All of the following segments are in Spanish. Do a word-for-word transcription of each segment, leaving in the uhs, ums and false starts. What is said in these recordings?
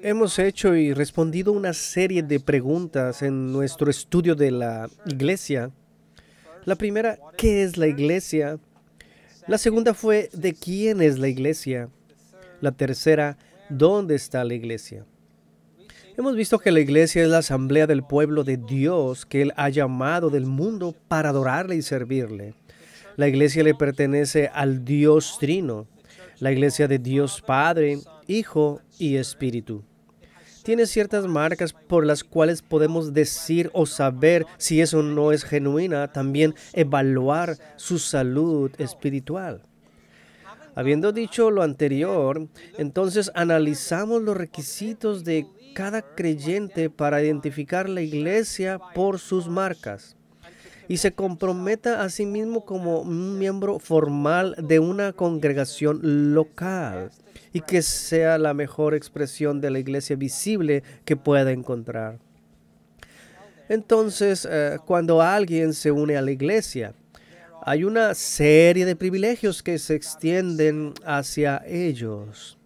Hemos hecho y respondido una serie de preguntas en nuestro estudio de la iglesia. La primera, ¿qué es la iglesia? La segunda fue, ¿de quién es la iglesia? La tercera, ¿dónde está la iglesia? Hemos visto que la iglesia es la asamblea del pueblo de Dios que Él ha llamado del mundo para adorarle y servirle. La iglesia le pertenece al Dios Trino, la iglesia de Dios Padre, Hijo y Espíritu. Tiene ciertas marcas por las cuales podemos decir o saber si eso no es genuina, también evaluar su salud espiritual. Habiendo dicho lo anterior, entonces analizamos los requisitos de cada creyente para identificar la iglesia por sus marcas y se comprometa a sí mismo como un miembro formal de una congregación local y que sea la mejor expresión de la iglesia visible que pueda encontrar. Entonces, eh, cuando alguien se une a la iglesia, hay una serie de privilegios que se extienden hacia ellos.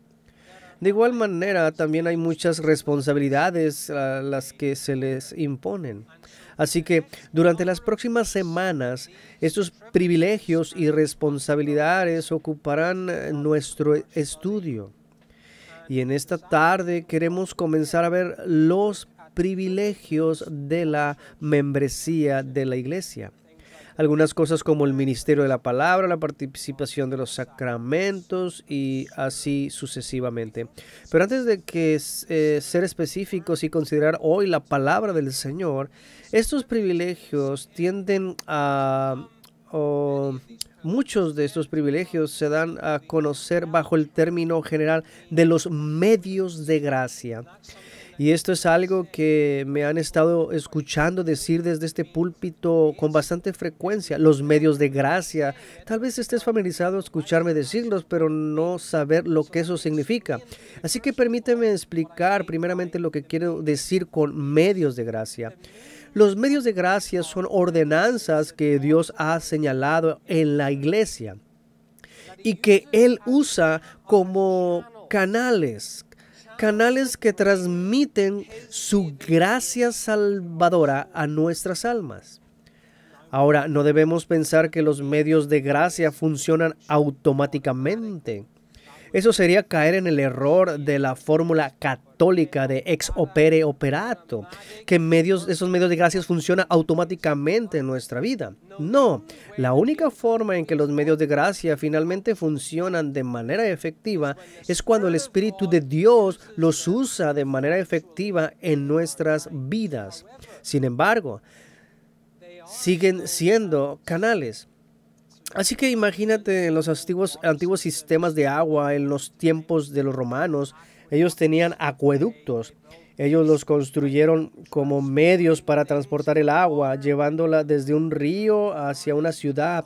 De igual manera, también hay muchas responsabilidades a las que se les imponen. Así que durante las próximas semanas, estos privilegios y responsabilidades ocuparán nuestro estudio. Y en esta tarde queremos comenzar a ver los privilegios de la membresía de la iglesia. Algunas cosas como el ministerio de la palabra, la participación de los sacramentos y así sucesivamente. Pero antes de que eh, ser específicos y considerar hoy la palabra del Señor, estos privilegios tienden a... Oh, muchos de estos privilegios se dan a conocer bajo el término general de los medios de gracia. Y esto es algo que me han estado escuchando decir desde este púlpito con bastante frecuencia, los medios de gracia. Tal vez estés familiarizado a escucharme decirlos, pero no saber lo que eso significa. Así que permíteme explicar primeramente lo que quiero decir con medios de gracia. Los medios de gracia son ordenanzas que Dios ha señalado en la iglesia y que Él usa como canales, canales que transmiten su gracia salvadora a nuestras almas. Ahora, no debemos pensar que los medios de gracia funcionan automáticamente. Eso sería caer en el error de la fórmula católica de ex opere operato, que medios, esos medios de gracia funcionan automáticamente en nuestra vida. No, la única forma en que los medios de gracia finalmente funcionan de manera efectiva es cuando el Espíritu de Dios los usa de manera efectiva en nuestras vidas. Sin embargo, siguen siendo canales. Así que imagínate en los antiguos, antiguos sistemas de agua, en los tiempos de los romanos, ellos tenían acueductos. Ellos los construyeron como medios para transportar el agua, llevándola desde un río hacia una ciudad.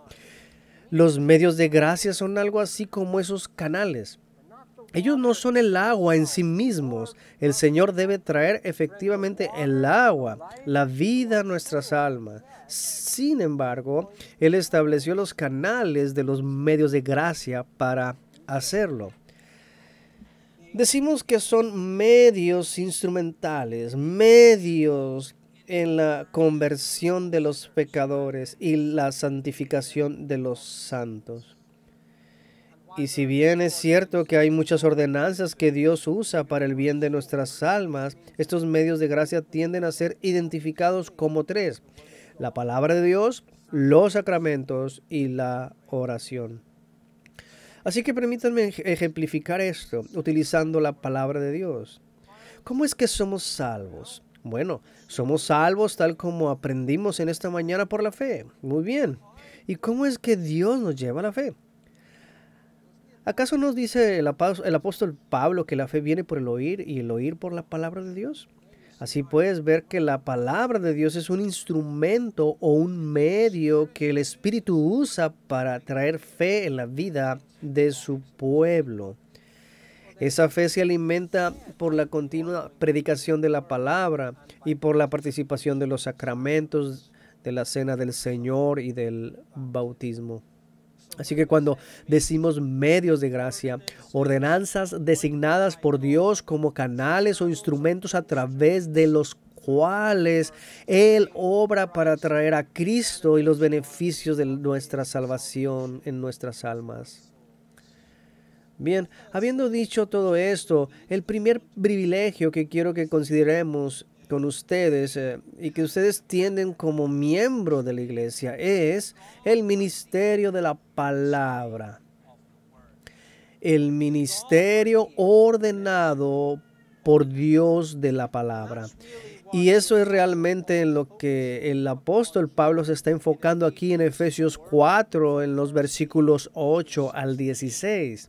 Los medios de gracia son algo así como esos canales. Ellos no son el agua en sí mismos. El Señor debe traer efectivamente el agua, la vida a nuestras almas. Sin embargo, Él estableció los canales de los medios de gracia para hacerlo. Decimos que son medios instrumentales, medios en la conversión de los pecadores y la santificación de los santos. Y si bien es cierto que hay muchas ordenanzas que Dios usa para el bien de nuestras almas, estos medios de gracia tienden a ser identificados como tres: la palabra de Dios, los sacramentos y la oración. Así que permítanme ejemplificar esto utilizando la palabra de Dios. ¿Cómo es que somos salvos? Bueno, somos salvos tal como aprendimos en esta mañana por la fe. Muy bien. ¿Y cómo es que Dios nos lleva a la fe? ¿Acaso nos dice el apóstol Pablo que la fe viene por el oír y el oír por la palabra de Dios? Así puedes ver que la palabra de Dios es un instrumento o un medio que el Espíritu usa para traer fe en la vida de su pueblo. Esa fe se alimenta por la continua predicación de la palabra y por la participación de los sacramentos, de la cena del Señor y del bautismo. Así que cuando decimos medios de gracia, ordenanzas designadas por Dios como canales o instrumentos a través de los cuales Él obra para traer a Cristo y los beneficios de nuestra salvación en nuestras almas. Bien, habiendo dicho todo esto, el primer privilegio que quiero que consideremos con ustedes eh, y que ustedes tienen como miembro de la iglesia es el ministerio de la palabra. El ministerio ordenado por Dios de la palabra. Y eso es realmente en lo que el apóstol Pablo se está enfocando aquí en Efesios cuatro, en los versículos ocho al dieciséis.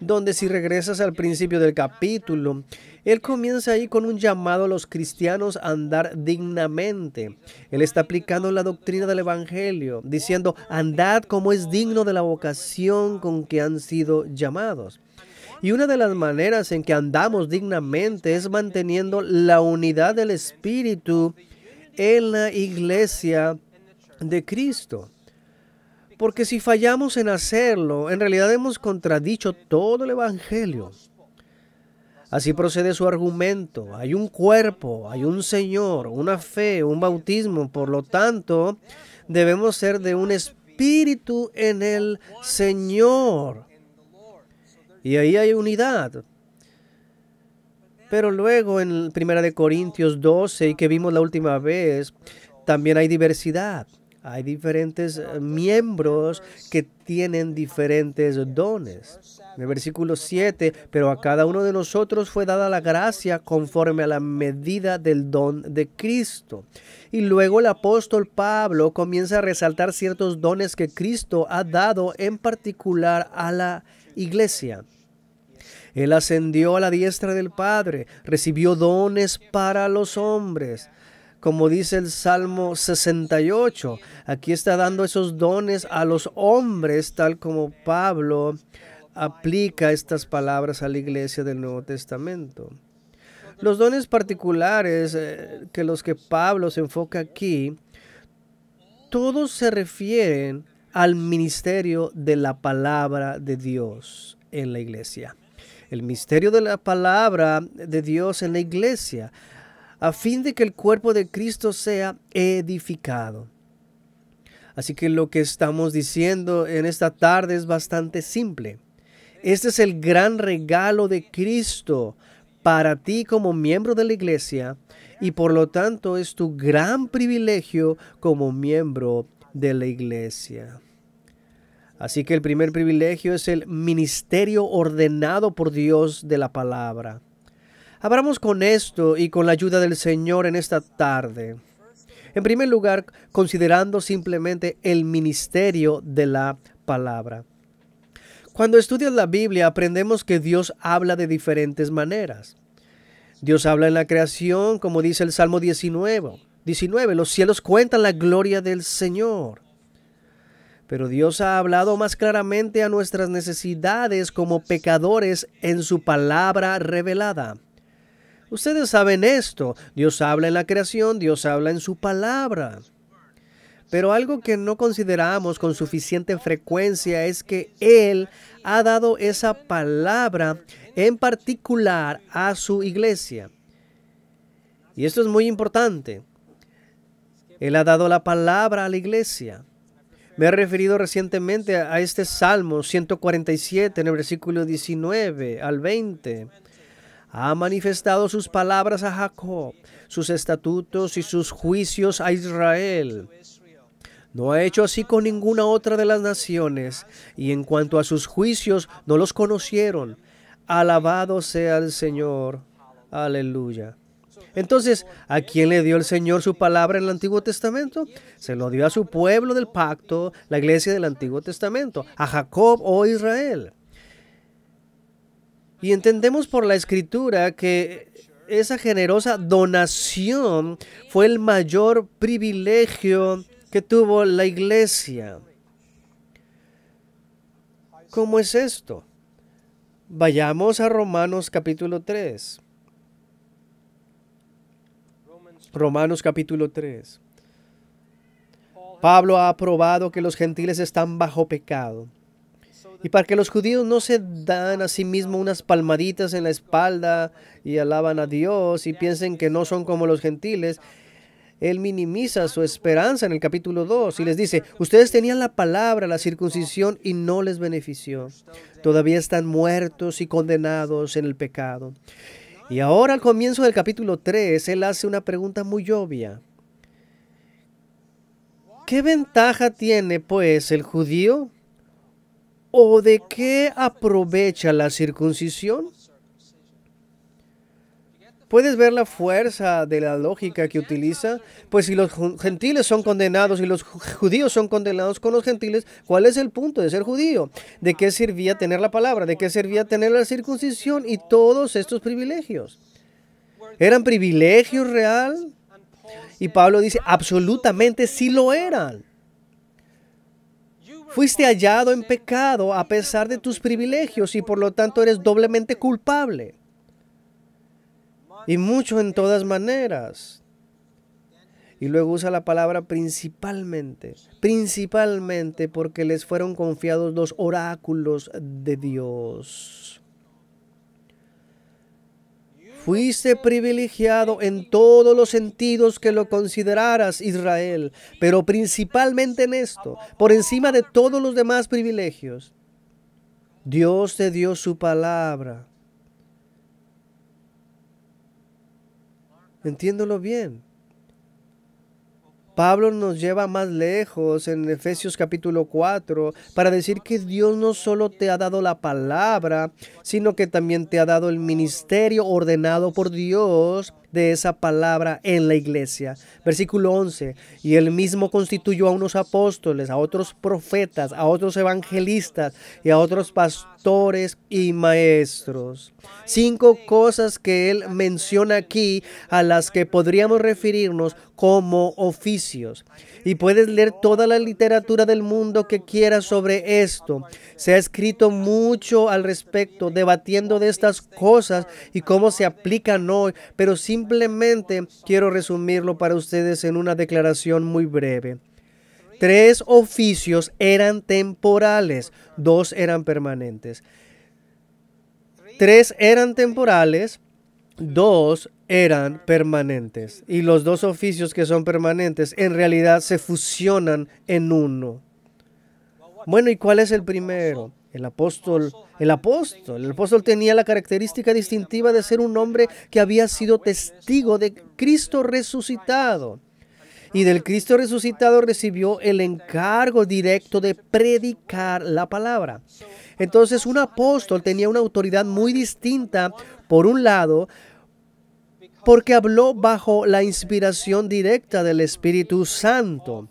Donde si regresas al principio del capítulo, él comienza ahí con un llamado a los cristianos a andar dignamente. Él está aplicando la doctrina del Evangelio, diciendo, andad como es digno de la vocación con que han sido llamados. Y una de las maneras en que andamos dignamente es manteniendo la unidad del Espíritu en la iglesia de Cristo. Porque si fallamos en hacerlo, en realidad hemos contradicho todo el Evangelio. Así procede su argumento. Hay un cuerpo, hay un Señor, una fe, un bautismo. Por lo tanto, debemos ser de un espíritu en el Señor. Y ahí hay unidad. Pero luego en primera de Corintios doce, que vimos la última vez, también hay diversidad. Hay diferentes miembros que tienen diferentes dones. En el versículo siete, pero a cada uno de nosotros fue dada la gracia conforme a la medida del don de Cristo. Y luego el apóstol Pablo comienza a resaltar ciertos dones que Cristo ha dado en particular a la iglesia. Él ascendió a la diestra del Padre, recibió dones para los hombres. Como dice el Salmo sesenta y ocho, aquí está dando esos dones a los hombres, tal como Pablo aplica estas palabras a la iglesia del Nuevo Testamento. Los dones particulares eh, que los que Pablo se enfoca aquí, todos se refieren al ministerio de la palabra de Dios en la iglesia. El ministerio de la palabra de Dios en la iglesia, a fin de que el cuerpo de Cristo sea edificado. Así que lo que estamos diciendo en esta tarde es bastante simple. Este es el gran regalo de Cristo para ti como miembro de la iglesia y por lo tanto es tu gran privilegio como miembro de la iglesia. Así que el primer privilegio es el ministerio ordenado por Dios de la palabra. Abramos con esto y con la ayuda del Señor en esta tarde. En primer lugar, considerando simplemente el ministerio de la palabra. Cuando estudias la Biblia, aprendemos que Dios habla de diferentes maneras. Dios habla en la creación, como dice el Salmo diecinueve, los cielos cuentan la gloria del Señor. Pero Dios ha hablado más claramente a nuestras necesidades como pecadores en su palabra revelada. Ustedes saben esto. Dios habla en la creación, Dios habla en su palabra. Pero algo que no consideramos con suficiente frecuencia es que Él ha dado esa palabra en particular a su iglesia. Y esto es muy importante. Él ha dado la palabra a la iglesia. Me he referido recientemente a este Salmo ciento cuarenta y siete en el versículo diecinueve al veinte. Ha manifestado sus palabras a Jacob, sus estatutos y sus juicios a Israel. No ha hecho así con ninguna otra de las naciones, y en cuanto a sus juicios, no los conocieron. Alabado sea el Señor. Aleluya. Entonces, ¿a quién le dio el Señor su palabra en el Antiguo Testamento? Se lo dio a su pueblo del pacto, la iglesia del Antiguo Testamento, a Jacob o Israel. Y entendemos por la Escritura que esa generosa donación fue el mayor privilegio que tuvo la iglesia. ¿Cómo es esto? Vayamos a Romanos capítulo tres. Romanos capítulo tres. Pablo ha probado que los gentiles están bajo pecado. Y para que los judíos no se dan a sí mismos unas palmaditas en la espalda y alaban a Dios y piensen que no son como los gentiles, él minimiza su esperanza en el capítulo dos y les dice, ustedes tenían la palabra, la circuncisión, y no les benefició. Todavía están muertos y condenados en el pecado. Y ahora, al comienzo del capítulo tres, él hace una pregunta muy obvia. ¿Qué ventaja tiene, pues, el judío? ¿O de qué aprovecha la circuncisión? ¿Puedes ver la fuerza de la lógica que utiliza? Pues si los gentiles son condenados y los judíos son condenados con los gentiles, ¿cuál es el punto de ser judío? ¿De qué servía tener la palabra? ¿De qué servía tener la circuncisión y todos estos privilegios? ¿Eran privilegios real? Y Pablo dice, absolutamente sí lo eran. Fuiste hallado en pecado a pesar de tus privilegios y por lo tanto eres doblemente culpable. Y mucho en todas maneras. Y luego usa la palabra principalmente. Principalmente porque les fueron confiados los oráculos de Dios. Fuiste privilegiado en todos los sentidos que lo consideraras, Israel. Pero principalmente en esto, por encima de todos los demás privilegios. Dios te dio su palabra. Entiéndolo bien. Pablo nos lleva más lejos en Efesios capítulo cuatro para decir que Dios no solo te ha dado la palabra, sino que también te ha dado el ministerio ordenado por Dios de esa palabra en la iglesia. Versículo once, y él mismo constituyó a unos apóstoles, a otros profetas, a otros evangelistas y a otros pastores y maestros. Cinco cosas que él menciona aquí a las que podríamos referirnos como oficios. Y puedes leer toda la literatura del mundo que quieras sobre esto. Se ha escrito mucho al respecto, debatiendo de estas cosas y cómo se aplican hoy, pero simplemente quiero resumirlo para ustedes en una declaración muy breve. Tres oficios eran temporales, dos eran permanentes. Tres eran temporales, dos eran permanentes. Y los dos oficios que son permanentes en realidad se fusionan en uno. Bueno, ¿y cuál es el primero? El apóstol. El apóstol. El apóstol tenía la característica distintiva de ser un hombre que había sido testigo de Cristo resucitado. Y del Cristo resucitado recibió el encargo directo de predicar la palabra. Entonces, un apóstol tenía una autoridad muy distinta, por un lado, porque habló bajo la inspiración directa del Espíritu Santo.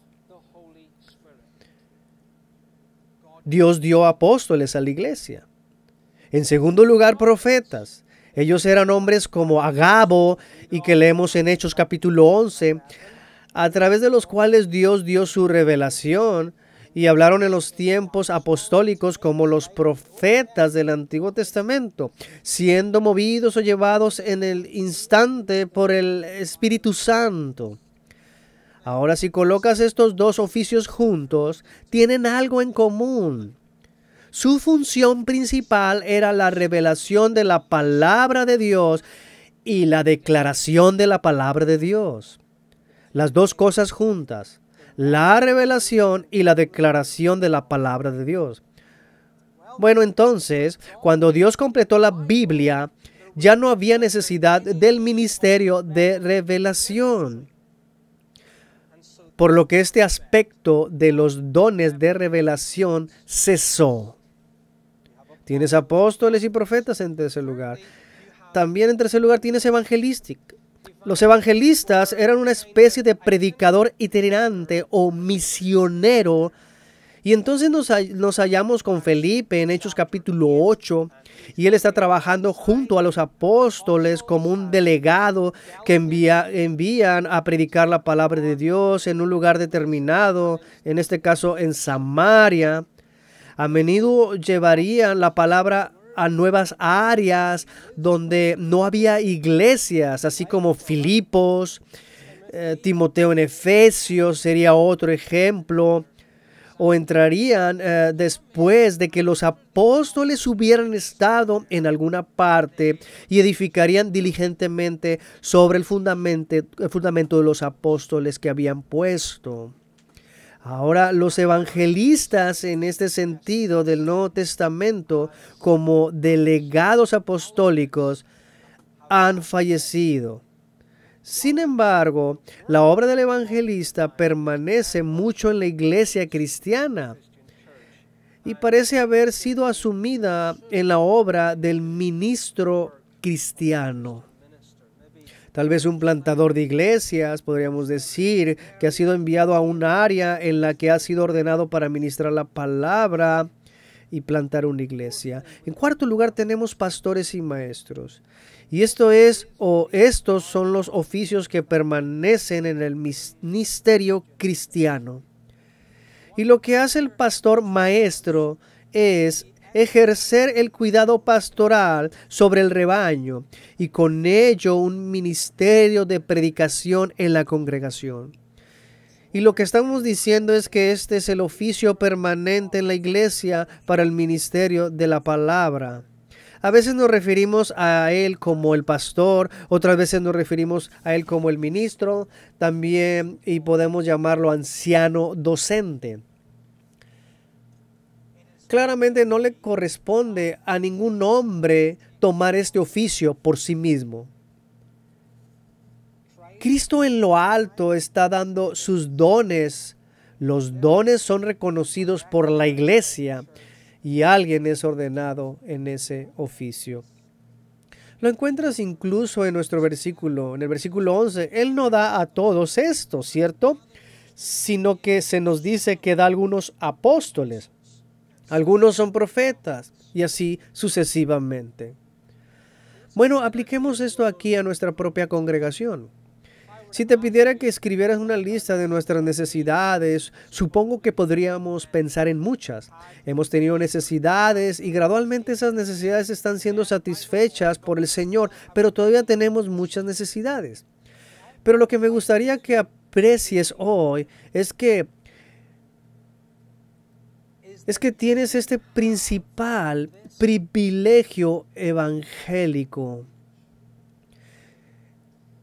Dios dio apóstoles a la iglesia. En segundo lugar, profetas. Ellos eran hombres como Agabo, y que leemos en Hechos capítulo once, a través de los cuales Dios dio su revelación y hablaron en los tiempos apostólicos como los profetas del Antiguo Testamento, siendo movidos o llevados en el instante por el Espíritu Santo. Ahora, si colocas estos dos oficios juntos, tienen algo en común. Su función principal era la revelación de la palabra de Dios y la declaración de la palabra de Dios. Las dos cosas juntas, la revelación y la declaración de la palabra de Dios. Bueno, entonces, cuando Dios completó la Biblia, ya no había necesidad del ministerio de revelación. Por lo que este aspecto de los dones de revelación cesó. Tienes apóstoles y profetas en tercer lugar. También en tercer lugar tienes evangelistas. Los evangelistas eran una especie de predicador itinerante o misionero. Y entonces nos, nos hallamos con Felipe en Hechos capítulo ocho. Y él está trabajando junto a los apóstoles como un delegado que envía, envían a predicar la palabra de Dios en un lugar determinado. En este caso en Samaria. A menudo llevarían la palabra a nuevas áreas donde no había iglesias, así como Filipos, eh, Timoteo en Efesios sería otro ejemplo, o entrarían eh, después de que los apóstoles hubieran estado en alguna parte y edificarían diligentemente sobre el fundamento, el fundamento de los apóstoles que habían puesto. Ahora, los evangelistas en este sentido del Nuevo Testamento como delegados apostólicos han fallecido. Sin embargo, la obra del evangelista permanece mucho en la iglesia cristiana y parece haber sido asumida en la obra del ministro cristiano. Tal vez un plantador de iglesias, podríamos decir, que ha sido enviado a un área en la que ha sido ordenado para ministrar la palabra y plantar una iglesia. En cuarto lugar, tenemos pastores y maestros. Y esto es, o estos son los oficios que permanecen en el ministerio cristiano. Y lo que hace el pastor maestro es ejercer el cuidado pastoral sobre el rebaño y con ello un ministerio de predicación en la congregación. Y lo que estamos diciendo es que este es el oficio permanente en la iglesia para el ministerio de la palabra. A veces nos referimos a él como el pastor, otras veces nos referimos a él como el ministro, también y podemos llamarlo anciano docente. Claramente no le corresponde a ningún hombre tomar este oficio por sí mismo. Cristo en lo alto está dando sus dones. Los dones son reconocidos por la iglesia. Y alguien es ordenado en ese oficio. Lo encuentras incluso en nuestro versículo, en el versículo once. Él no da a todos esto, ¿cierto? Sino que se nos dice que da a algunos apóstoles. Algunos son profetas y así sucesivamente. Bueno, apliquemos esto aquí a nuestra propia congregación. Si te pidiera que escribieras una lista de nuestras necesidades, supongo que podríamos pensar en muchas. Hemos tenido necesidades y gradualmente esas necesidades están siendo satisfechas por el Señor, pero todavía tenemos muchas necesidades. Pero lo que me gustaría que aprecies hoy es que es que tienes este principal privilegio evangélico.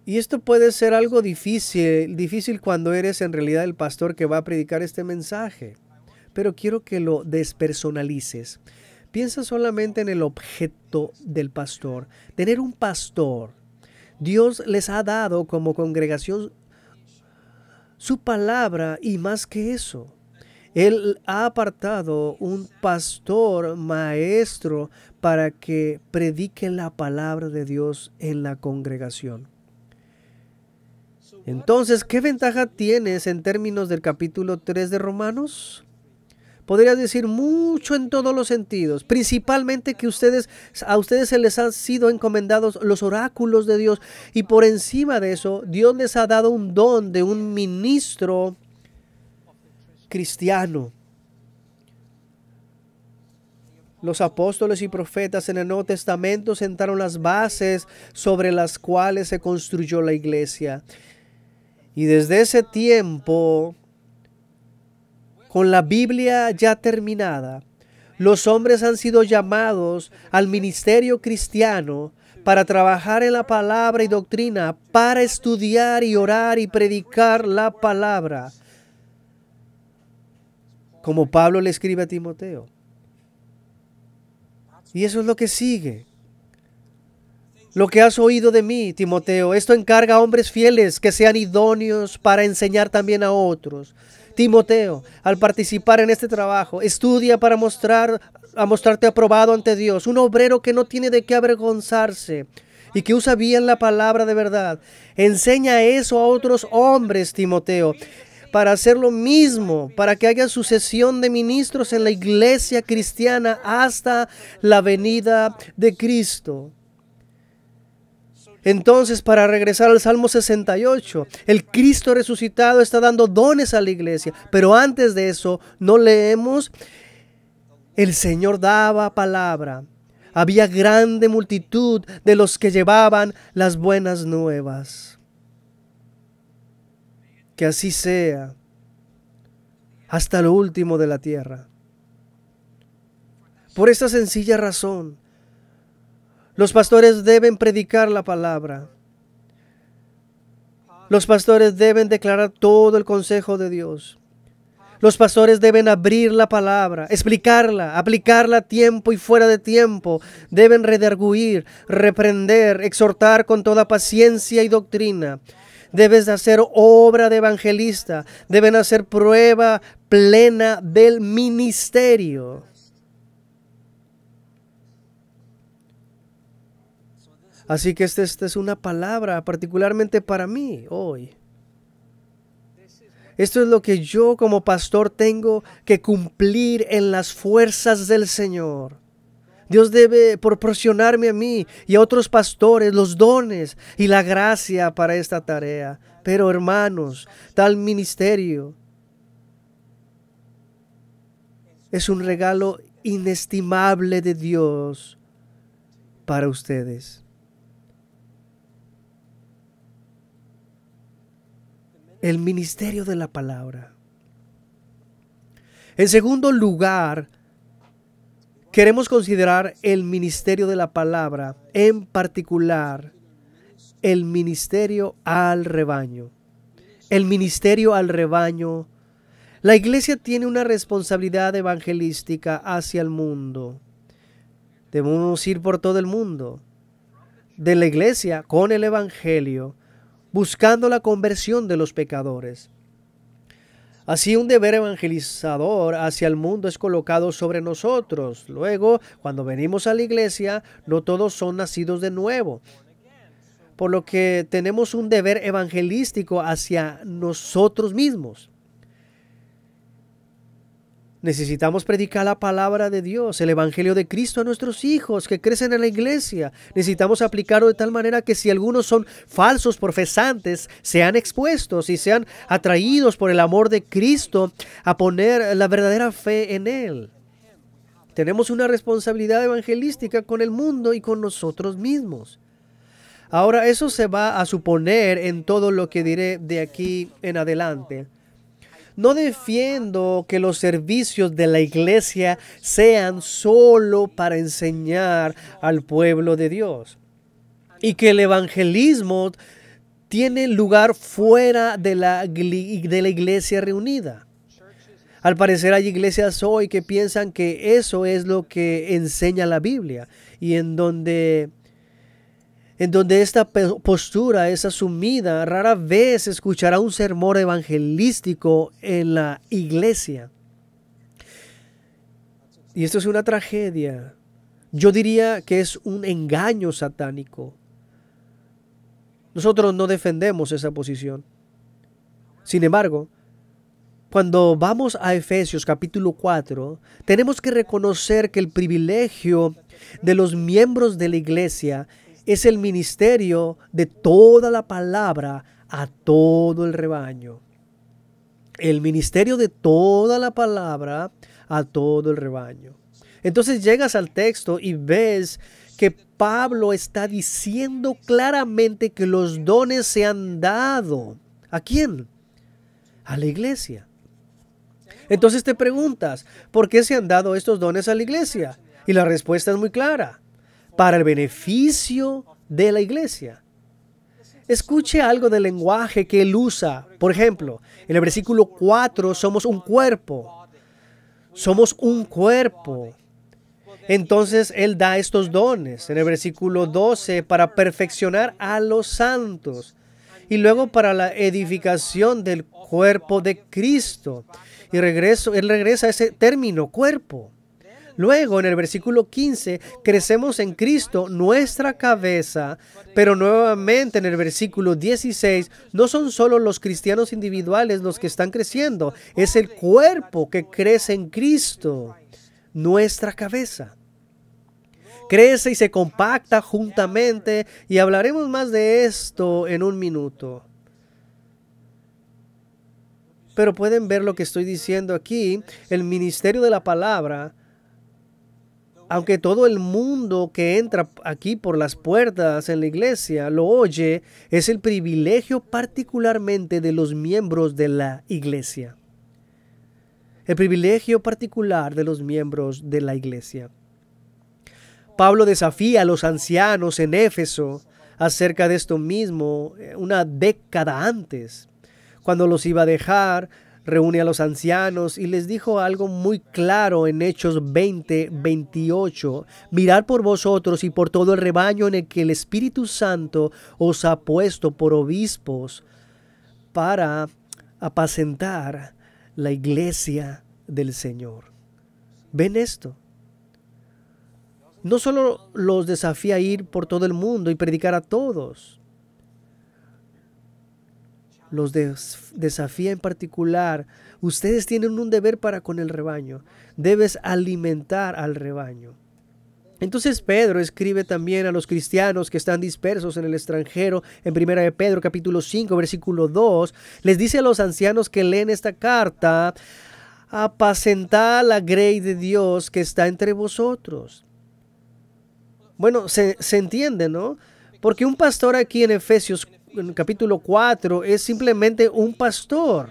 Y esto puede ser algo difícil, difícil cuando eres en realidad el pastor que va a predicar este mensaje. Pero quiero que lo despersonalices. Piensa solamente en el objeto del pastor. Tener un pastor. Dios les ha dado como congregación su palabra y más que eso. Él ha apartado un pastor maestro para que predique la palabra de Dios en la congregación. Entonces, ¿qué ventaja tienes en términos del capítulo tres de Romanos? Podrías decir mucho en todos los sentidos, principalmente que ustedes, a ustedes se les han sido encomendados los oráculos de Dios y por encima de eso, Dios les ha dado un don de un ministro cristiano. Los apóstoles y profetas en el Nuevo Testamento sentaron las bases sobre las cuales se construyó la iglesia. Y desde ese tiempo, con la Biblia ya terminada, los hombres han sido llamados al ministerio cristiano para trabajar en la palabra y doctrina, para estudiar y orar y predicar la palabra. Como Pablo le escribe a Timoteo. Y eso es lo que sigue. Lo que has oído de mí, Timoteo, esto encarga a hombres fieles que sean idóneos para enseñar también a otros. Timoteo, al participar en este trabajo, estudia para mostrar, a mostrarte aprobado ante Dios, un obrero que no tiene de qué avergonzarse y que usa bien la palabra de verdad. Enseña eso a otros hombres, Timoteo, para hacer lo mismo, para que haya sucesión de ministros en la iglesia cristiana hasta la venida de Cristo. Entonces, para regresar al Salmo sesenta y ocho, el Cristo resucitado está dando dones a la iglesia. Pero antes de eso, no leemos, el Señor daba palabra. Había grande multitud de los que llevaban las buenas nuevas. que así sea hasta lo último de la tierra. Por esta sencilla razón, los pastores deben predicar la palabra. Los pastores deben declarar todo el consejo de Dios. Los pastores deben abrir la palabra, explicarla, aplicarla a tiempo y fuera de tiempo. Deben redarguir, reprender, exhortar con toda paciencia y doctrina. Debes hacer obra de evangelista. Deben hacer prueba plena del ministerio. Así que esta este es una palabra particularmente para mí hoy. Esto es lo que yo como pastor tengo que cumplir en las fuerzas del Señor. Dios debe proporcionarme a mí y a otros pastores los dones y la gracia para esta tarea. Pero hermanos, tal ministerio es un regalo inestimable de Dios para ustedes. El ministerio de la palabra. En segundo lugar, queremos considerar el ministerio de la palabra, en particular, el ministerio al rebaño. El ministerio al rebaño. La iglesia tiene una responsabilidad evangelística hacia el mundo. Debemos ir por todo el mundo, de la iglesia con el evangelio, buscando la conversión de los pecadores. Así un deber evangelizador hacia el mundo es colocado sobre nosotros. Luego, cuando venimos a la iglesia, no todos son nacidos de nuevo. Por lo que tenemos un deber evangelístico hacia nosotros mismos. Necesitamos predicar la palabra de Dios, el evangelio de Cristo a nuestros hijos que crecen en la iglesia. Necesitamos aplicarlo de tal manera que si algunos son falsos profesantes, sean expuestos y sean atraídos por el amor de Cristo a poner la verdadera fe en Él. Tenemos una responsabilidad evangelística con el mundo y con nosotros mismos. Ahora, eso se va a suponer en todo lo que diré de aquí en adelante. No defiendo que los servicios de la iglesia sean solo para enseñar al pueblo de Dios y que el evangelismo tiene lugar fuera de la, de la iglesia reunida. Al parecer hay iglesias hoy que piensan que eso es lo que enseña la Biblia y en donde... En donde esta postura es asumida, rara vez escuchará un sermón evangelístico en la iglesia. Y esto es una tragedia. Yo diría que es un engaño satánico. Nosotros no defendemos esa posición. Sin embargo, cuando vamos a Efesios capítulo cuatro, tenemos que reconocer que el privilegio de los miembros de la iglesia es el ministerio de toda la palabra a todo el rebaño. El ministerio de toda la palabra a todo el rebaño. Entonces llegas al texto y ves que Pablo está diciendo claramente que los dones se han dado. ¿A quién? A la iglesia. Entonces te preguntas, ¿por qué se han dado estos dones a la iglesia? Y la respuesta es muy clara. Para el beneficio de la iglesia. Escuche algo del lenguaje que él usa. Por ejemplo, en el versículo cuatro, somos un cuerpo. Somos un cuerpo. Entonces, él da estos dones. En el versículo doce, para perfeccionar a los santos. Y luego para la edificación del cuerpo de Cristo. Y regreso, él regresa a ese término, cuerpo. Luego, en el versículo quince, crecemos en Cristo, nuestra cabeza, pero nuevamente en el versículo dieciséis, no son solo los cristianos individuales los que están creciendo, es el cuerpo que crece en Cristo, nuestra cabeza. Crece y se compacta juntamente, y hablaremos más de esto en un minuto. Pero pueden ver lo que estoy diciendo aquí, el ministerio de la palabra aunque todo el mundo que entra aquí por las puertas en la iglesia lo oye, es el privilegio particularmente de los miembros de la iglesia. El privilegio particular de los miembros de la iglesia. Pablo desafía a los ancianos en Éfeso acerca de esto mismo una década antes. Cuando los iba a dejar, reúne a los ancianos y les dijo algo muy claro en Hechos veinte, veintiocho. Mirad por vosotros y por todo el rebaño en el que el Espíritu Santo os ha puesto por obispos para apacentar la iglesia del Señor. ¿Ven esto? No solo los desafía a ir por todo el mundo y predicar a todos. Los des- desafía en particular. Ustedes tienen un deber para con el rebaño. Debes alimentar al rebaño. Entonces Pedro escribe también a los cristianos que están dispersos en el extranjero. En primera de Pedro capítulo cinco versículo dos, les dice a los ancianos que leen esta carta: apacentad la grey de Dios que está entre vosotros. Bueno, se, se entiende, ¿no? Porque un pastor aquí en Efesios en capítulo cuatro es simplemente un pastor.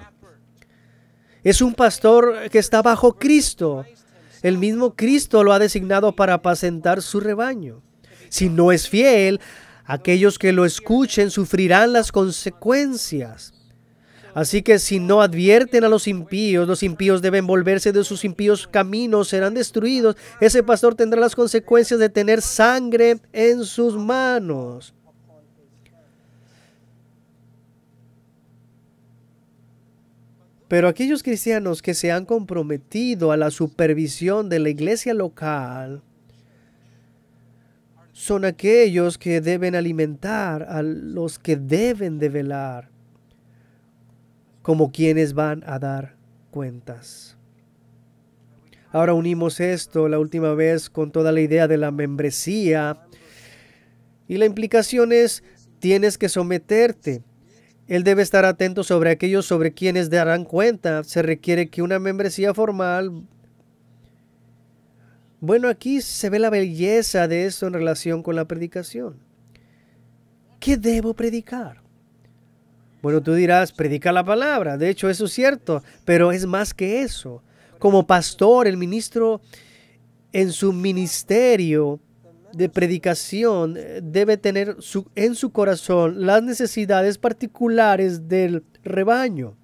Es un pastor que está bajo Cristo. El mismo Cristo lo ha designado para apacentar su rebaño. Si no es fiel, aquellos que lo escuchen sufrirán las consecuencias. Así que si no advierten a los impíos, los impíos deben volverse de sus impíos caminos, serán destruidos. Ese pastor tendrá las consecuencias de tener sangre en sus manos. Pero aquellos cristianos que se han comprometido a la supervisión de la iglesia local son aquellos que deben alimentar a los que deben de velar, como quienes van a dar cuentas. Ahora unimos esto la última vez con toda la idea de la membresía, y la implicación es: tienes que someterte. Él debe estar atento sobre aquellos sobre quienes darán cuenta. Se requiere que una membresía formal. Bueno, aquí se ve la belleza de esto en relación con la predicación. ¿Qué debo predicar? Bueno, tú dirás, predica la palabra. De hecho, eso es cierto, pero es más que eso. Como pastor, el ministro en su ministerio de predicación debe tener su, en su corazón las necesidades particulares del rebaño.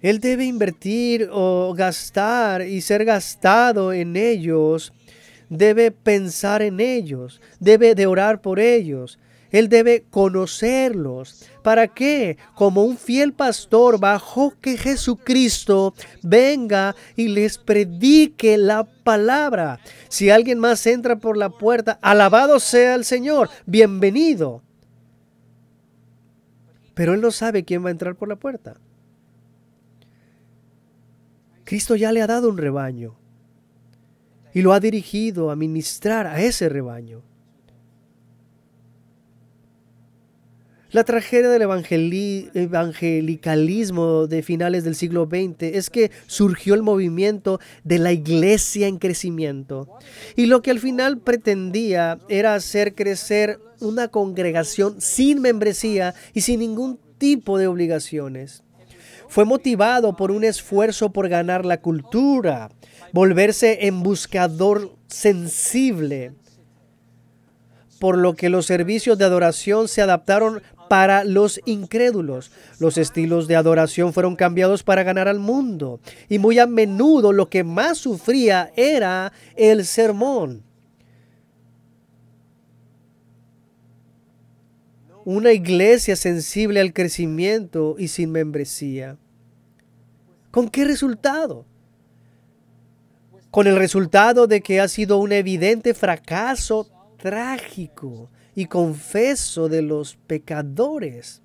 Él debe invertir o gastar y ser gastado en ellos. Debe pensar en ellos. Debe de orar por ellos. Él debe conocerlos. ¿Para qué? Como un fiel pastor, bajo que Jesucristo venga y les predique la palabra. Si alguien más entra por la puerta, alabado sea el Señor, bienvenido. Pero él no sabe quién va a entrar por la puerta. Cristo ya le ha dado un rebaño y lo ha dirigido a ministrar a ese rebaño. La tragedia del evangelicalismo de finales del siglo veinte es que surgió el movimiento de la iglesia en crecimiento. Y lo que al final pretendía era hacer crecer una congregación sin membresía y sin ningún tipo de obligaciones. Fue motivado por un esfuerzo por ganar la cultura, volverse embuscador sensible, por lo que los servicios de adoración se adaptaron para los incrédulos. Los estilos de adoración fueron cambiados para ganar al mundo. Y muy a menudo lo que más sufría era el sermón. Una iglesia sensible al crecimiento y sin membresía. ¿Con qué resultado? Con el resultado de que ha sido un evidente fracaso trágico y confeso de los pecadores.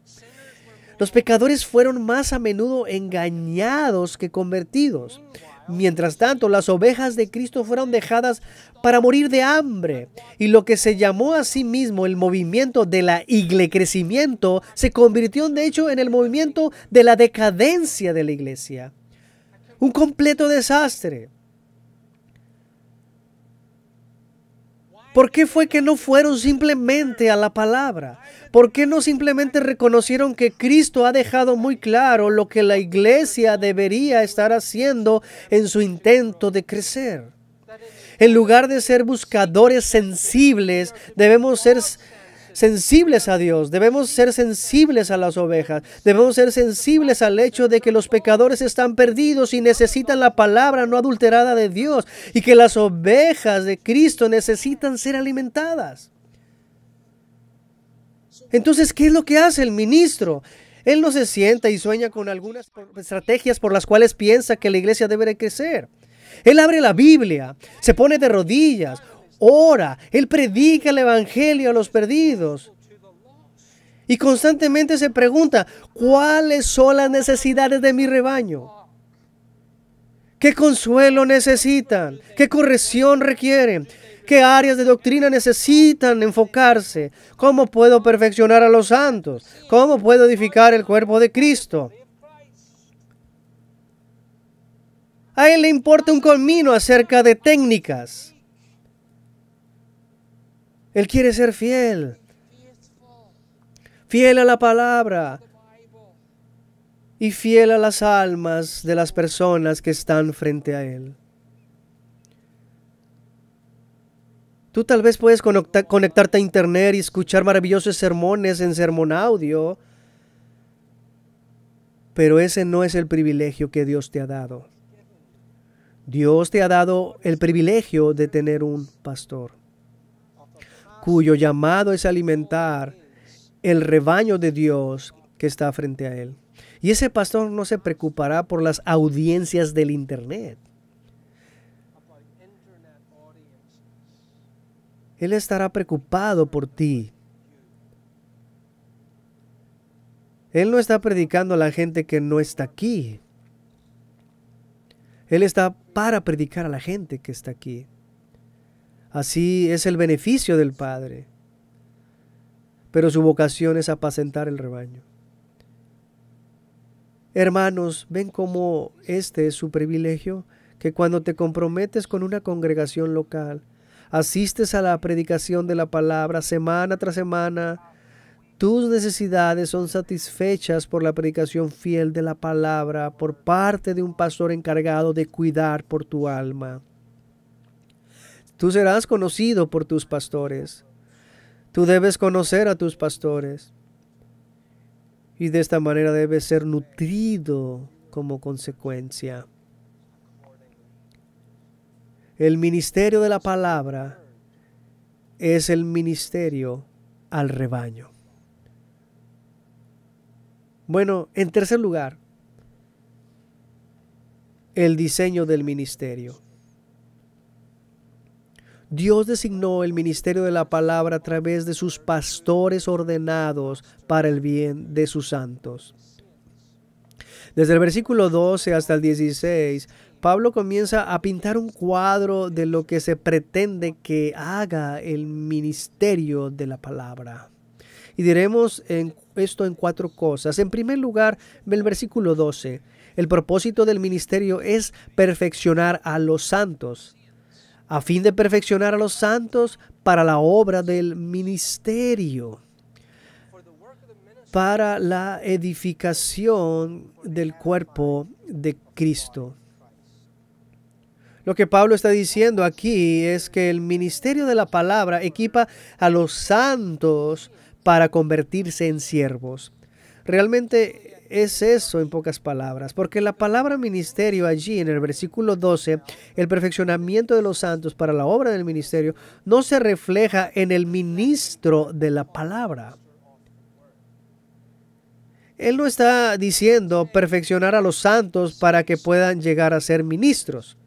Los pecadores fueron más a menudo engañados que convertidos. Mientras tanto, las ovejas de Cristo fueron dejadas para morir de hambre, y lo que se llamó a sí mismo el movimiento de la iglesia crecimiento se convirtió de hecho en el movimiento de la decadencia de la iglesia. Un completo desastre. ¿Por qué fue que no fueron simplemente a la palabra? ¿Por qué no simplemente reconocieron que Cristo ha dejado muy claro lo que la iglesia debería estar haciendo en su intento de crecer? En lugar de ser buscadores sensibles, debemos ser sensibles a Dios, debemos ser sensibles a las ovejas, debemos ser sensibles al hecho de que los pecadores están perdidos y necesitan la palabra no adulterada de Dios, y que las ovejas de Cristo necesitan ser alimentadas. Entonces, ¿qué es lo que hace el ministro? Él no se sienta y sueña con algunas estrategias por las cuales piensa que la iglesia debe crecer. Él abre la Biblia, se pone de rodillas, ora, él predica el evangelio a los perdidos y constantemente se pregunta, ¿cuáles son las necesidades de mi rebaño? ¿Qué consuelo necesitan? ¿Qué corrección requieren? ¿Qué áreas de doctrina necesitan enfocarse? ¿Cómo puedo perfeccionar a los santos? ¿Cómo puedo edificar el cuerpo de Cristo? A él le importa un comino acerca de técnicas. Él quiere ser fiel, fiel a la palabra y fiel a las almas de las personas que están frente a él. Tú tal vez puedes conecta- conectarte a internet y escuchar maravillosos sermones en sermón audio, pero ese no es el privilegio que Dios te ha dado. Dios te ha dado el privilegio de tener un pastor, cuyo llamado es alimentar el rebaño de Dios que está frente a él. Y ese pastor no se preocupará por las audiencias del internet. Él estará preocupado por ti. Él no está predicando a la gente que no está aquí. Él está para predicar a la gente que está aquí. Así es el beneficio del Padre, pero su vocación es apacentar el rebaño. Hermanos, ¿ven cómo este es su privilegio? Que cuando te comprometes con una congregación local, asistes a la predicación de la palabra semana tras semana, tus necesidades son satisfechas por la predicación fiel de la palabra por parte de un pastor encargado de cuidar por tu alma. Tú serás conocido por tus pastores. Tú debes conocer a tus pastores. Y de esta manera debes ser nutrido como consecuencia. El ministerio de la palabra es el ministerio al rebaño. Bueno, en tercer lugar, el diseño del ministerio. Dios designó el ministerio de la palabra a través de sus pastores ordenados para el bien de sus santos. Desde el versículo doce hasta el dieciséis, Pablo comienza a pintar un cuadro de lo que se pretende que haga el ministerio de la palabra. Y diremos en esto en cuatro cosas. En primer lugar, el versículo doce. El propósito del ministerio es perfeccionar a los santos, a fin de perfeccionar a los santos para la obra del ministerio, para la edificación del cuerpo de Cristo. Lo que Pablo está diciendo aquí es que el ministerio de la palabra equipa a los santos para convertirse en siervos. Realmente es eso en pocas palabras, porque la palabra ministerio allí en el versículo doce, el perfeccionamiento de los santos para la obra del ministerio, no se refleja en el ministro de la palabra. Él no está diciendo perfeccionar a los santos para que puedan llegar a ser ministros.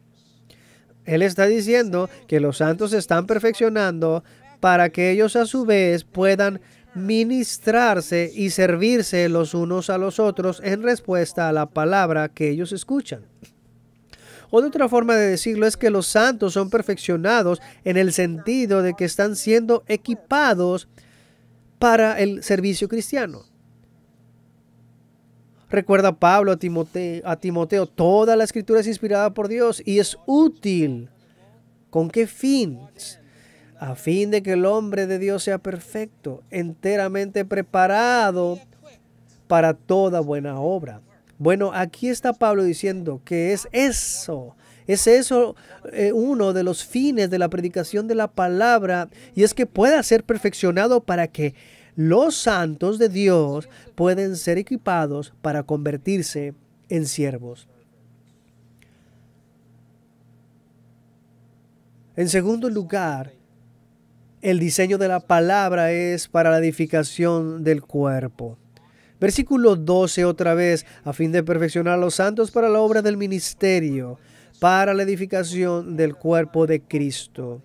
Él está diciendo que los santos se están perfeccionando para que ellos a su vez puedan ministrarse y servirse los unos a los otros en respuesta a la palabra que ellos escuchan. Otra forma de decirlo es que los santos son perfeccionados en el sentido de que están siendo equipados para el servicio cristiano. Recuerda Pablo a Timoteo, a Timoteo, toda la escritura es inspirada por Dios y es útil. ¿Con qué fin? a fin de que el hombre de Dios sea perfecto, enteramente preparado para toda buena obra. Bueno, aquí está Pablo diciendo que es eso, es eso eh, uno de los fines de la predicación de la palabra, y es que pueda ser perfeccionado para que los santos de Dios pueden ser equipados para convertirse en siervos. En segundo lugar, el diseño de la palabra es para la edificación del cuerpo. Versículo doce otra vez, a fin de perfeccionar a los santos para la obra del ministerio, para la edificación del cuerpo de Cristo.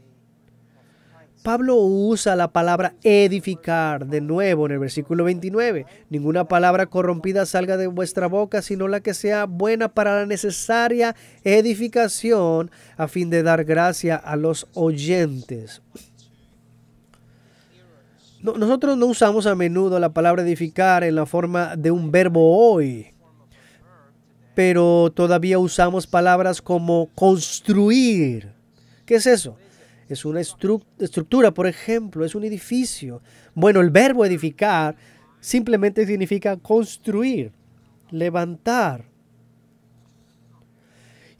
Pablo usa la palabra edificar de nuevo en el versículo veintinueve. Ninguna palabra corrompida salga de vuestra boca, sino la que sea buena para la necesaria edificación, a fin de dar gracia a los oyentes. Nosotros no usamos a menudo la palabra edificar en la forma de un verbo hoy, pero todavía usamos palabras como construir. ¿Qué es eso? Es una estru- estructura, por ejemplo, es un edificio. Bueno, el verbo edificar simplemente significa construir, levantar.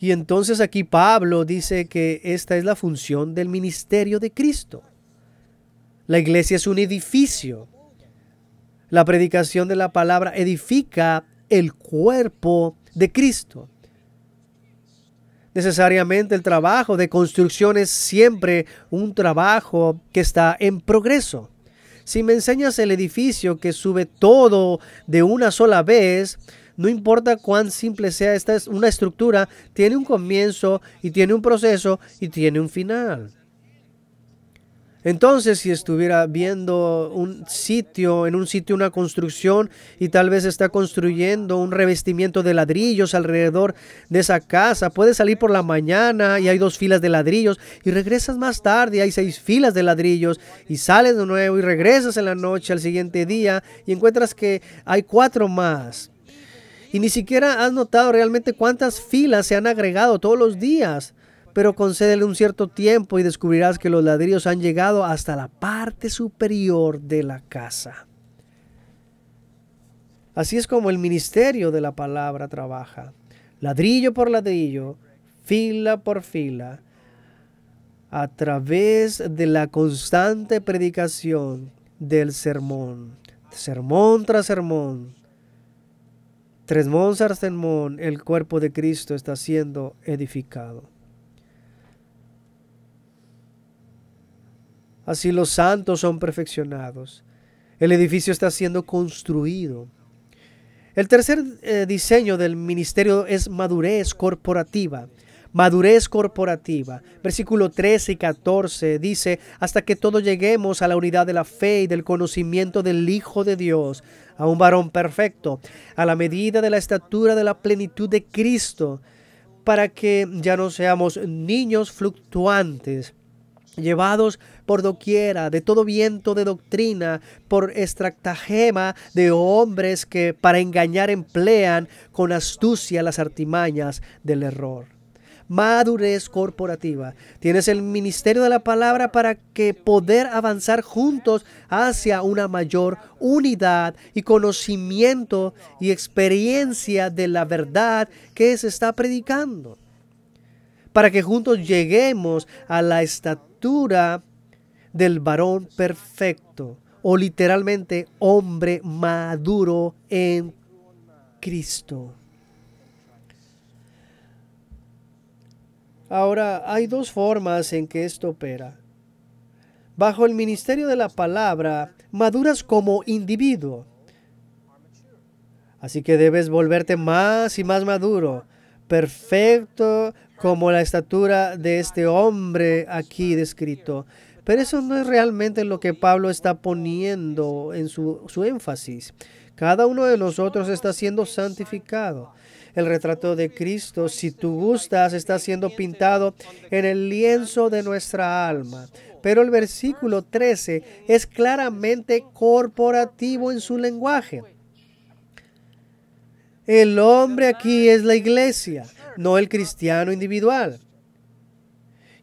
Y entonces aquí Pablo dice que esta es la función del ministerio de Cristo. La iglesia es un edificio. La predicación de la palabra edifica el cuerpo de Cristo. Necesariamente el trabajo de construcción es siempre un trabajo que está en progreso. Si me enseñas el edificio que sube todo de una sola vez, no importa cuán simple sea, esta es una estructura, tiene un comienzo y tiene un proceso y tiene un final. Entonces, si estuviera viendo un sitio, en un sitio una construcción, y tal vez está construyendo un revestimiento de ladrillos alrededor de esa casa, puedes salir por la mañana y hay dos filas de ladrillos, y regresas más tarde y hay seis filas de ladrillos, y sales de nuevo y regresas en la noche al siguiente día y encuentras que hay cuatro más. Y ni siquiera has notado realmente cuántas filas se han agregado todos los días. Pero concédele un cierto tiempo y descubrirás que los ladrillos han llegado hasta la parte superior de la casa. Así es como el ministerio de la palabra trabaja. Ladrillo por ladrillo, fila por fila, a través de la constante predicación del sermón. Sermón tras sermón, sermón tras sermón, el cuerpo de Cristo está siendo edificado. Así los santos son perfeccionados. El edificio está siendo construido. El tercer eh, diseño del ministerio es madurez corporativa. Madurez corporativa. Versículo trece y catorce dice, hasta que todos lleguemos a la unidad de la fe y del conocimiento del Hijo de Dios, a un varón perfecto, a la medida de la estatura de la plenitud de Cristo, para que ya no seamos niños fluctuantes, llevados por doquiera, de todo viento de doctrina, por estratagema de hombres que para engañar emplean con astucia las artimañas del error. Madurez corporativa. Tienes el ministerio de la palabra para que poder avanzar juntos hacia una mayor unidad y conocimiento y experiencia de la verdad que se está predicando, para que juntos lleguemos a la estatura del varón perfecto, o literalmente hombre maduro en Cristo. Ahora, hay dos formas en que esto opera. Bajo el ministerio de la palabra, maduras como individuo. Así que debes volverte más y más maduro, perfecto, como la estatura de este hombre aquí descrito. Pero eso no es realmente lo que Pablo está poniendo en su, su énfasis. Cada uno de nosotros está siendo santificado. El retrato de Cristo, si tú gustas, está siendo pintado en el lienzo de nuestra alma. Pero el versículo trece es claramente corporativo en su lenguaje. El hombre aquí es la iglesia, no el cristiano individual.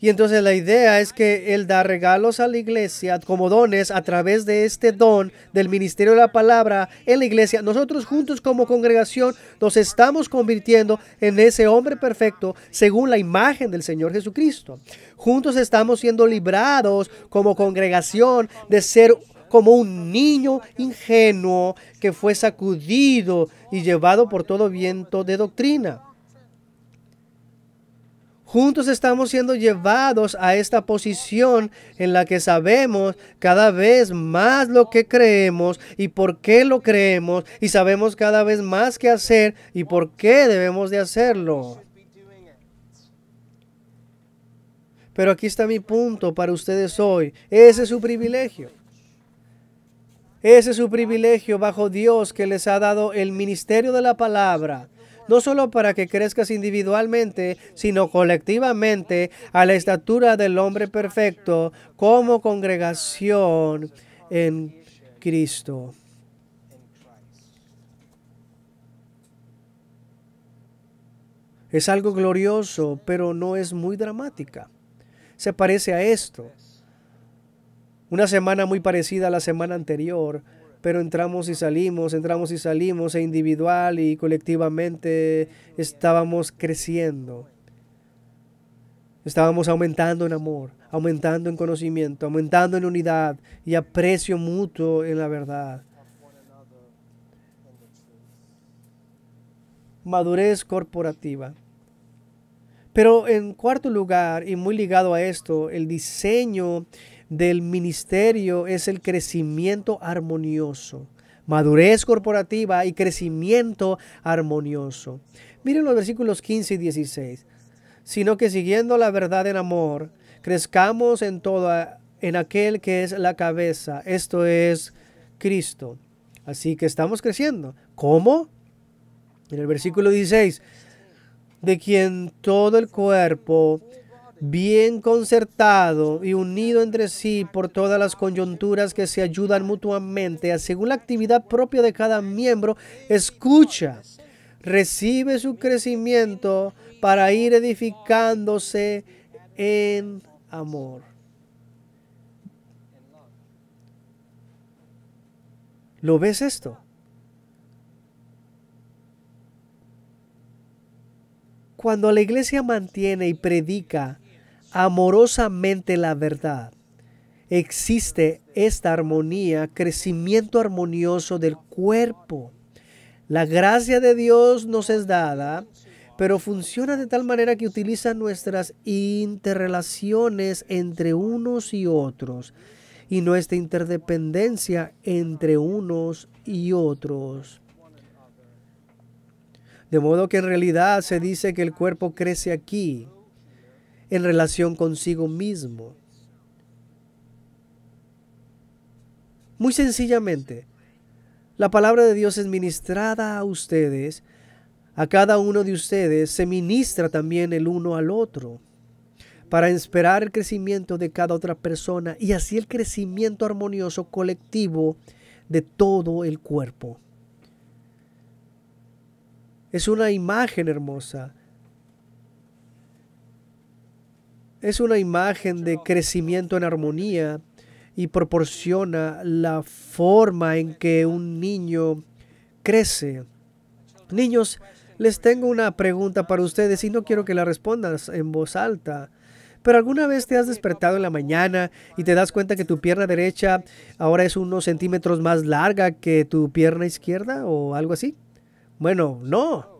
Y entonces la idea es que Él da regalos a la iglesia como dones a través de este don del ministerio de la palabra en la iglesia. Nosotros juntos como congregación nos estamos convirtiendo en ese hombre perfecto según la imagen del Señor Jesucristo. Juntos estamos siendo librados como congregación de ser como un niño ingenuo que fue sacudido y llevado por todo viento de doctrina. Juntos estamos siendo llevados a esta posición en la que sabemos cada vez más lo que creemos y por qué lo creemos, y sabemos cada vez más qué hacer y por qué debemos de hacerlo. Pero aquí está mi punto para ustedes hoy. Ese es su privilegio. Ese es su privilegio bajo Dios, que les ha dado el ministerio de la palabra. No solo para que crezcas individualmente, sino colectivamente a la estatura del hombre perfecto como congregación en Cristo. Es algo glorioso, pero no es muy dramática. Se parece a esto. Una semana muy parecida a la semana anterior. Pero entramos y salimos, entramos y salimos, e individual y colectivamente estábamos creciendo. Estábamos aumentando en amor, aumentando en conocimiento, aumentando en unidad y aprecio mutuo en la verdad. Madurez corporativa. Pero en cuarto lugar, y muy ligado a esto, el diseño del ministerio es el crecimiento armonioso. Madurez corporativa y crecimiento armonioso. Miren los versículos quince y dieciséis. Sino que siguiendo la verdad en amor, crezcamos en toda, en aquel que es la cabeza. Esto es Cristo. Así que estamos creciendo. ¿Cómo? En el versículo dieciséis. De quien todo el cuerpo, bien concertado y unido entre sí por todas las coyunturas que se ayudan mutuamente, según la actividad propia de cada miembro, escucha, recibe su crecimiento para ir edificándose en amor. ¿Lo ves esto? Cuando la iglesia mantiene y predica amorosamente la verdad, existe esta armonía, crecimiento armonioso del cuerpo. La gracia de Dios nos es dada, pero funciona de tal manera que utiliza nuestras interrelaciones entre unos y otros y nuestra interdependencia entre unos y otros. De modo que en realidad se dice que el cuerpo crece aquí, en relación consigo mismo. Muy sencillamente, la palabra de Dios es ministrada a ustedes, a cada uno de ustedes se ministra también el uno al otro, para esperar el crecimiento de cada otra persona y así el crecimiento armonioso colectivo de todo el cuerpo. Es una imagen hermosa. Es una imagen de crecimiento en armonía y proporciona la forma en que un niño crece. Niños, les tengo una pregunta para ustedes y no quiero que la respondas en voz alta. Pero alguna vez te has despertado en la mañana y te das cuenta que tu pierna derecha ahora es unos centímetros más larga que tu pierna izquierda o algo así. Bueno, no.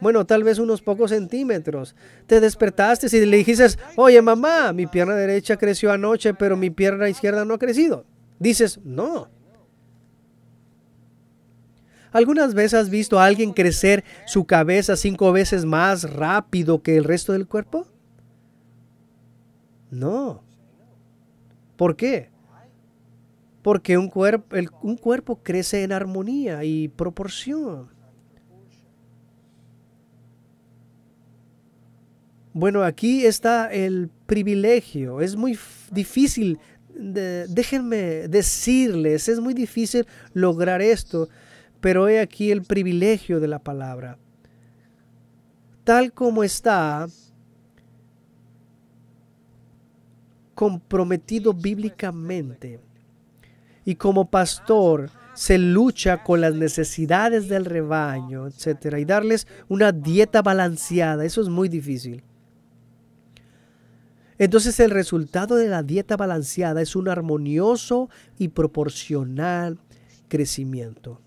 Bueno, tal vez unos pocos centímetros. Te despertaste y le dijiste, oye mamá, mi pierna derecha creció anoche, pero mi pierna izquierda no ha crecido. Dices, no. ¿Algunas veces has visto a alguien crecer su cabeza cinco veces más rápido que el resto del cuerpo? No. ¿Por qué? Porque un cuerpo, el, un cuerpo crece en armonía y proporción. Bueno, aquí está el privilegio. Es muy difícil, de, déjenme decirles, es muy difícil lograr esto, pero he aquí el privilegio de la palabra. Tal como está, comprometido bíblicamente. Y como pastor, se lucha con las necesidades del rebaño, etcétera. Y darles una dieta balanceada, eso es muy difícil. Entonces, el resultado de la dieta balanceada es un armonioso y proporcional crecimiento.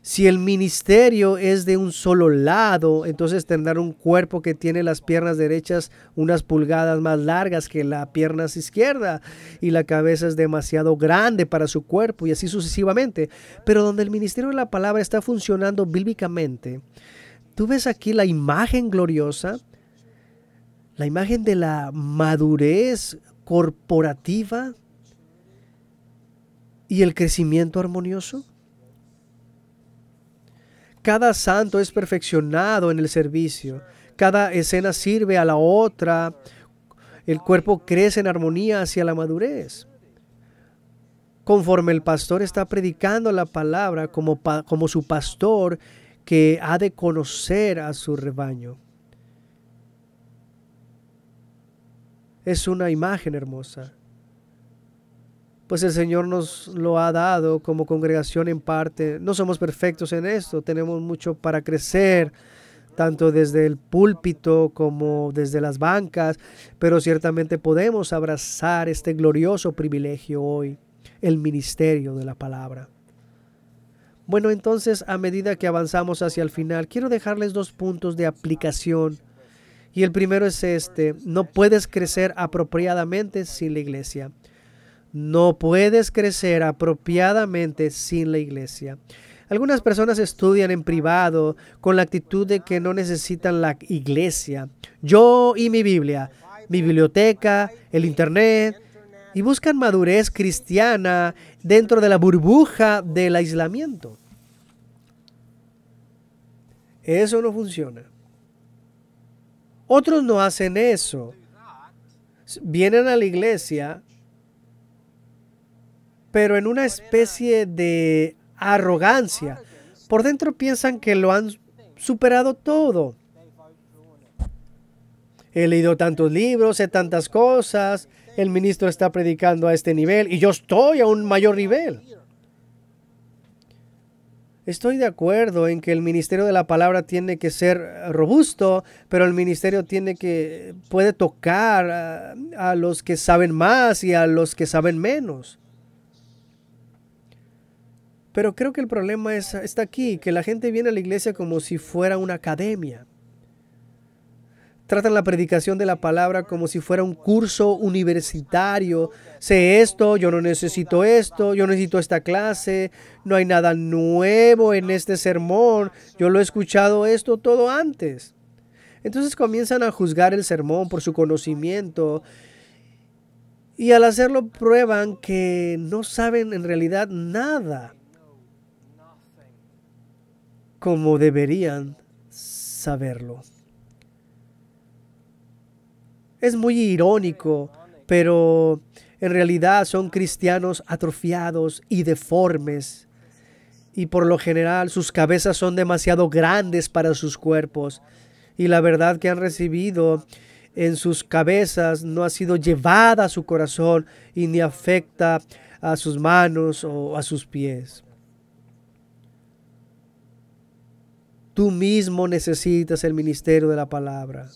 Si el ministerio es de un solo lado, entonces tendrán un cuerpo que tiene las piernas derechas unas pulgadas más largas que la pierna izquierda y la cabeza es demasiado grande para su cuerpo y así sucesivamente. Pero donde el ministerio de la palabra está funcionando bíblicamente, tú ves aquí la imagen gloriosa, la imagen de la madurez corporativa y el crecimiento armonioso. Cada santo es perfeccionado en el servicio. Cada escena sirve a la otra. El cuerpo crece en armonía hacia la madurez. Conforme el pastor está predicando la palabra como, pa- como su pastor que ha de conocer a su rebaño. Es una imagen hermosa. Pues el Señor nos lo ha dado como congregación en parte. No somos perfectos en esto. Tenemos mucho para crecer, tanto desde el púlpito como desde las bancas. Pero ciertamente podemos abrazar este glorioso privilegio hoy, el ministerio de la palabra. Bueno, entonces, a medida que avanzamos hacia el final, quiero dejarles dos puntos de aplicación. Y el primero es este. No puedes crecer apropiadamente sin la iglesia. No puedes crecer apropiadamente sin la iglesia. Algunas personas estudian en privado con la actitud de que no necesitan la iglesia. Yo y mi Biblia, mi biblioteca, el internet, y buscan madurez cristiana dentro de la burbuja del aislamiento. Eso no funciona. Otros no hacen eso. Vienen a la iglesia, pero en una especie de arrogancia. Por dentro piensan que lo han superado todo. He leído tantos libros, sé tantas cosas. El ministro está predicando a este nivel y yo estoy a un mayor nivel. Estoy de acuerdo en que el ministerio de la palabra tiene que ser robusto, pero el ministerio tiene que, puede tocar a, a los que saben más y a los que saben menos. Pero creo que el problema es, está aquí, que la gente viene a la iglesia como si fuera una academia. Tratan la predicación de la palabra como si fuera un curso universitario. Sé esto, yo no necesito esto, yo necesito esta clase. No hay nada nuevo en este sermón. Yo lo he escuchado esto todo antes. Entonces comienzan a juzgar el sermón por su conocimiento. Y al hacerlo prueban que no saben en realidad nada, como deberían saberlo. Es muy irónico, pero en realidad son cristianos atrofiados y deformes. Y por lo general sus cabezas son demasiado grandes para sus cuerpos. Y la verdad que han recibido en sus cabezas no ha sido llevada a su corazón y ni afecta a sus manos o a sus pies. Tú mismo necesitas el ministerio de la palabra.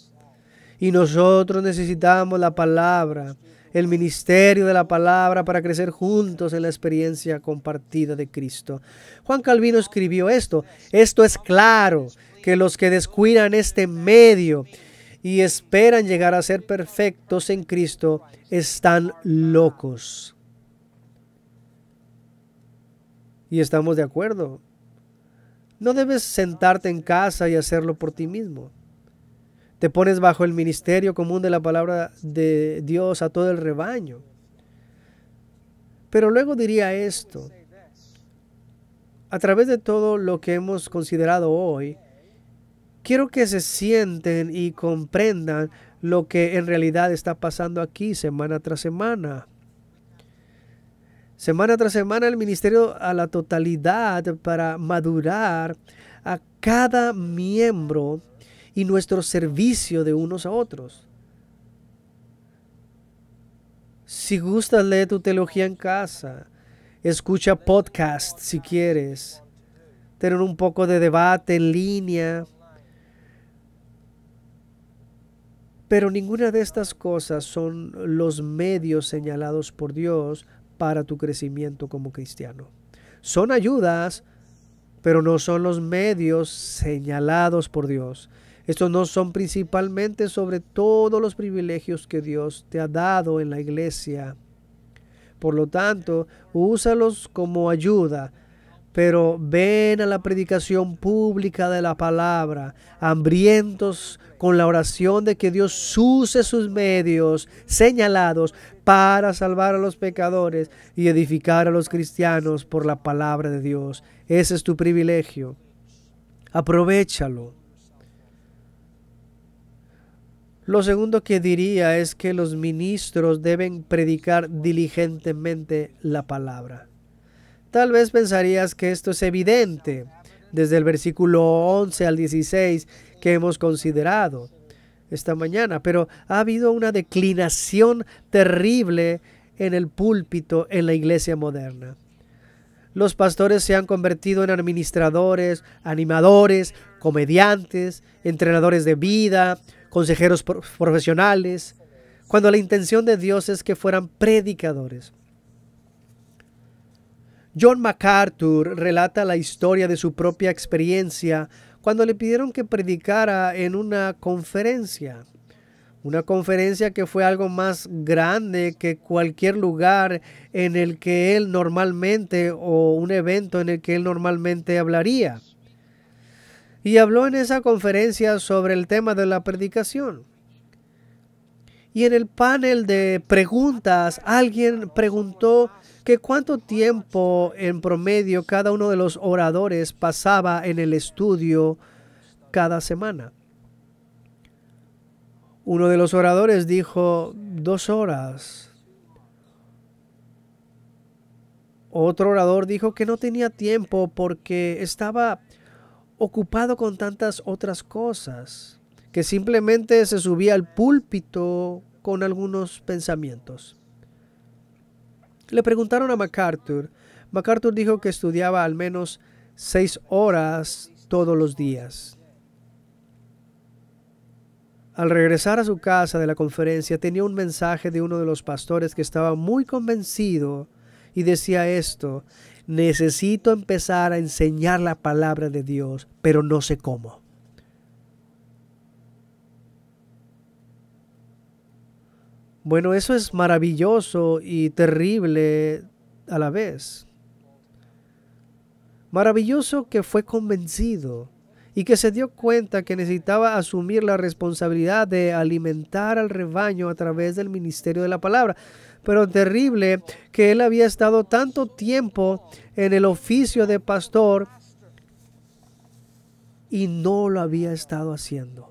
Y nosotros necesitamos la palabra, el ministerio de la palabra para crecer juntos en la experiencia compartida de Cristo. Juan Calvino escribió esto. Esto es claro, que los que descuidan este medio y esperan llegar a ser perfectos en Cristo están locos. Y estamos de acuerdo. No debes sentarte en casa y hacerlo por ti mismo. Te pones bajo el ministerio común de la palabra de Dios a todo el rebaño. Pero luego diría esto. A través de todo lo que hemos considerado hoy, quiero que se sienten y comprendan lo que en realidad está pasando aquí semana tras semana. Semana tras semana el ministerio a la totalidad para madurar a cada miembro y nuestro servicio de unos a otros. Si gustas, lee tu teología en casa. Escucha podcast si quieres. Tener un poco de debate en línea. Pero ninguna de estas cosas son los medios señalados por Dios para tu crecimiento como cristiano. Son ayudas, pero no son los medios señalados por Dios. Estos no son principalmente sobre todos los privilegios que Dios te ha dado en la iglesia. Por lo tanto, úsalos como ayuda, pero ven a la predicación pública de la palabra, hambrientos con la oración de que Dios use sus medios señalados para salvar a los pecadores y edificar a los cristianos por la palabra de Dios. Ese es tu privilegio. Aprovéchalo. Lo segundo que diría es que los ministros deben predicar diligentemente la palabra. Tal vez pensarías que esto es evidente desde el versículo once al dieciséis que hemos considerado esta mañana, pero ha habido una declinación terrible en el púlpito en la iglesia moderna. Los pastores se han convertido en administradores, animadores, comediantes, entrenadores de vida, consejeros profesionales, cuando la intención de Dios es que fueran predicadores. John MacArthur relata la historia de su propia experiencia cuando le pidieron que predicara en una conferencia. Una conferencia que fue algo más grande que cualquier lugar en el que él normalmente, o un evento en el que él normalmente hablaría. Y habló en esa conferencia sobre el tema de la predicación. Y en el panel de preguntas, alguien preguntó que cuánto tiempo en promedio cada uno de los oradores pasaba en el estudio cada semana. Uno de los oradores dijo dos horas. Otro orador dijo que no tenía tiempo porque estaba ocupado con tantas otras cosas, que simplemente se subía al púlpito con algunos pensamientos. Le preguntaron a MacArthur. MacArthur dijo que estudiaba al menos seis horas todos los días. Al regresar a su casa de la conferencia, tenía un mensaje de uno de los pastores que estaba muy convencido y decía esto: necesito empezar a enseñar la palabra de Dios, pero no sé cómo. Bueno, eso es maravilloso y terrible a la vez. Maravilloso que fue convencido y que se dio cuenta que necesitaba asumir la responsabilidad de alimentar al rebaño a través del ministerio de la palabra. Pero terrible que él había estado tanto tiempo en el oficio de pastor y no lo había estado haciendo.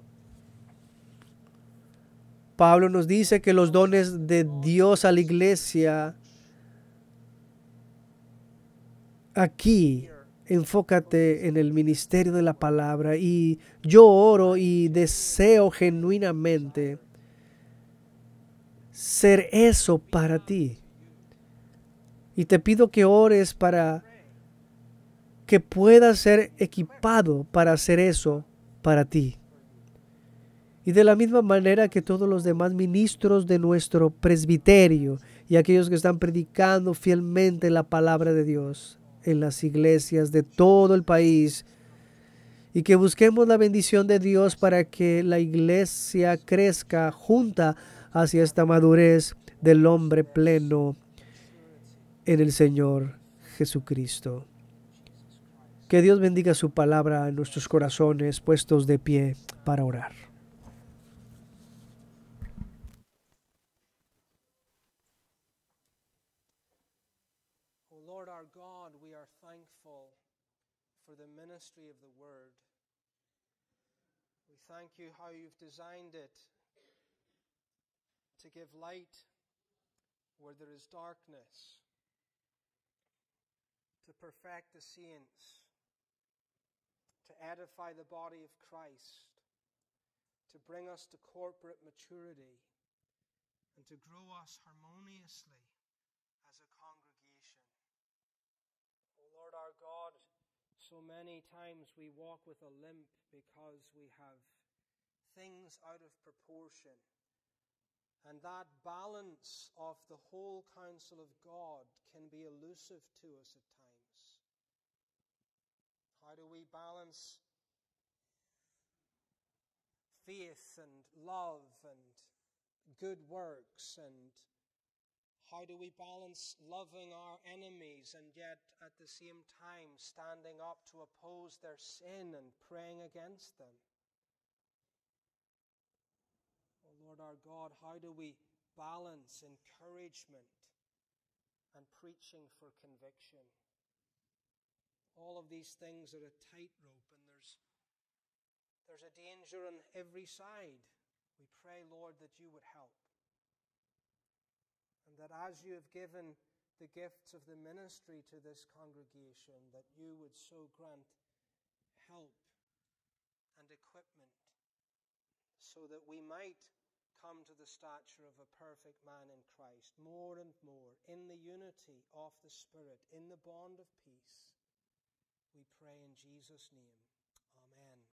Pablo nos dice que los dones de Dios a la iglesia, aquí enfócate en el ministerio de la palabra, y yo oro y deseo genuinamente ser eso para ti. Y te pido que ores para que puedas ser equipado para hacer eso para ti. Y de la misma manera que todos los demás ministros de nuestro presbiterio y aquellos que están predicando fielmente la palabra de Dios en las iglesias de todo el país, y que busquemos la bendición de Dios para que la iglesia crezca junta hacia esta madurez del hombre pleno en el Señor Jesucristo. Que Dios bendiga su palabra en nuestros corazones, puestos de pie para orar. Ministry of the word. We thank you how you've designed it to give light where there is darkness, to perfect the saints, to edify the body of Christ, to bring us to corporate maturity, and to grow us harmoniously as a congregation. O Lord our God, so many times we walk with a limp because we have things out of proportion. And that balance of the whole counsel of God can be elusive to us at times. How do we balance faith and love and good works? And how do we balance loving our enemies and yet at the same time standing up to oppose their sin and praying against them? O oh Lord our God, how do we balance encouragement and preaching for conviction? All of these things are a tightrope, and there's, there's a danger on every side. We pray, Lord, that you would help. And that as you have given the gifts of the ministry to this congregation, that you would so grant help and equipment, so that we might come to the stature of a perfect man in Christ, more and more, in the unity of the Spirit, in the bond of peace. We pray in Jesus' name.